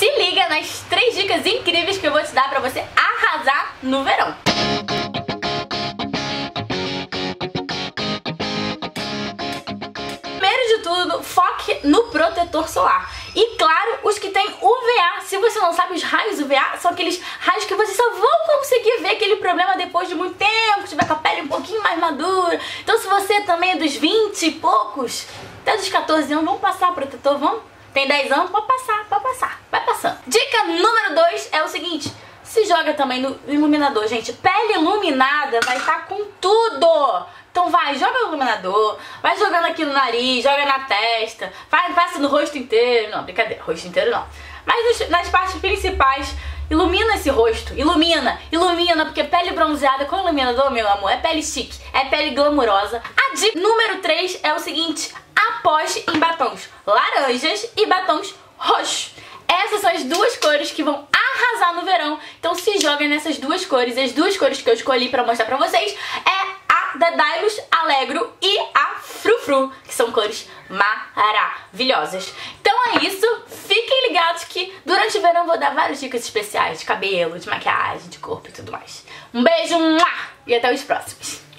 Se liga nas 3 dicas incríveis que eu vou te dar pra você arrasar no verão. Primeiro de tudo, foque no protetor solar. E claro, os que tem UVA. Se você não sabe, os raios UVA são aqueles raios que você só vão conseguir ver aquele problema depois de muito tempo, tiver com a pele um pouquinho mais madura. Então se você também é dos 20 e poucos, até dos 14 anos, vamos passar o protetor, vamos? Tem 10 anos, pode passar, vai passando. Dica número 2 é o seguinte, se joga também no iluminador, gente. Pele iluminada vai estar com tudo. Então vai, joga o iluminador, vai jogando aqui no nariz, joga na testa, passa no rosto inteiro. Não, brincadeira, rosto inteiro não. Mas nas partes principais, ilumina esse rosto, ilumina, porque pele bronzeada com iluminador, meu amor, é pele chique, é pele glamurosa. A dica número 3 é o seguinte, aposte em batons laranjas e batons roxos. Essas são as duas cores que vão arrasar no verão, então se joga nessas duas cores. As duas cores que eu escolhi pra mostrar pra vocês é a da Dailus Alegro e a Fru Fru, que são cores maravilhosas. Então é isso, fiquem ligados que durante o verão eu vou dar várias dicas especiais de cabelo, de maquiagem, de corpo e tudo mais. Um beijo e até os próximos.